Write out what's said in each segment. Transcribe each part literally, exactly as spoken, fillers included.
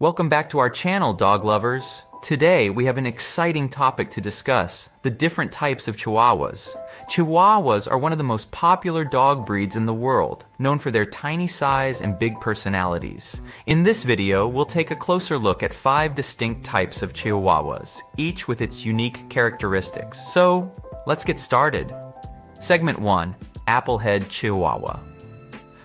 Welcome back to our channel, dog lovers. Today, we have an exciting topic to discuss, the different types of Chihuahuas. Chihuahuas are one of the most popular dog breeds in the world, known for their tiny size and big personalities. In this video, we'll take a closer look at five distinct types of Chihuahuas, each with its unique characteristics. So, let's get started. Segment one. Apple Head Chihuahua.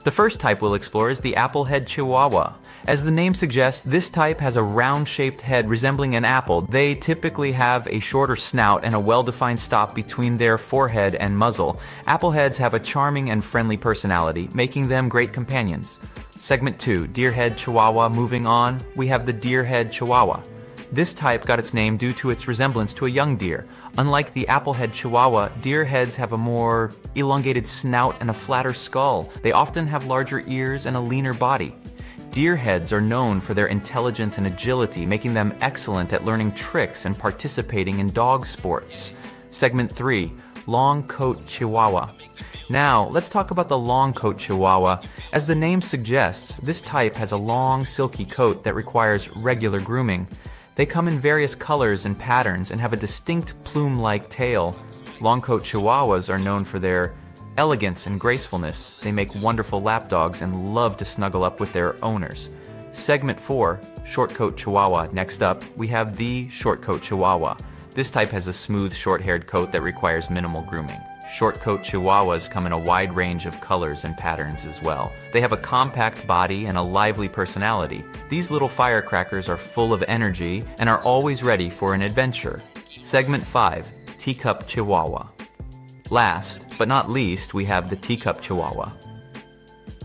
The first type we'll explore is the Apple Head Chihuahua. As the name suggests, this type has a round-shaped head resembling an apple. They typically have a shorter snout and a well-defined stop between their forehead and muzzle. Apple heads have a charming and friendly personality, making them great companions. Segment two, Deer Head Chihuahua. Moving on, we have the Deer Head Chihuahua. This type got its name due to its resemblance to a young deer. Unlike the Apple Head Chihuahua, deer heads have a more elongated snout and a flatter skull. They often have larger ears and a leaner body. Deer heads are known for their intelligence and agility, making them excellent at learning tricks and participating in dog sports. Segment three, Long Coat Chihuahua. Now, let's talk about the Long Coat Chihuahua. As the name suggests, this type has a long, silky coat that requires regular grooming. They come in various colors and patterns and have a distinct plume-like tail. Long Coat Chihuahuas are known for their elegance and gracefulness. They make wonderful lap dogs and love to snuggle up with their owners. Segment four, Short Coat Chihuahua. Next up, we have the Short Coat Chihuahua. This type has a smooth, short-haired coat that requires minimal grooming. Short Coat Chihuahuas come in a wide range of colors and patterns as well. They have a compact body and a lively personality. These little firecrackers are full of energy and are always ready for an adventure. Segment five, Teacup Chihuahua. Last, but not least, we have the Teacup Chihuahua.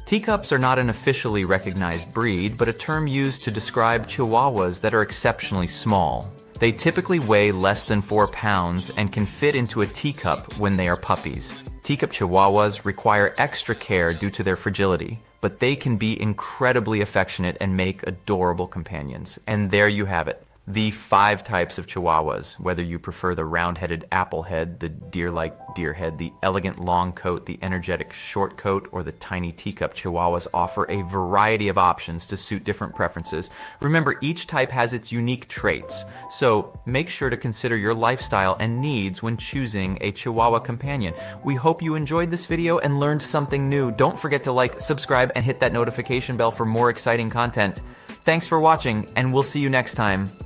Teacups are not an officially recognized breed, but a term used to describe Chihuahuas that are exceptionally small. They typically weigh less than four pounds and can fit into a teacup when they are puppies. Teacup Chihuahuas require extra care due to their fragility, but they can be incredibly affectionate and make adorable companions. And there you have it. The five types of Chihuahuas, whether you prefer the round-headed apple head, the deer-like deer head, the elegant long coat, the energetic short coat, or the tiny teacup, Chihuahuas offer a variety of options to suit different preferences. Remember, each type has its unique traits, so make sure to consider your lifestyle and needs when choosing a Chihuahua companion. We hope you enjoyed this video and learned something new. Don't forget to like, subscribe, and hit that notification bell for more exciting content. Thanks for watching, and we'll see you next time.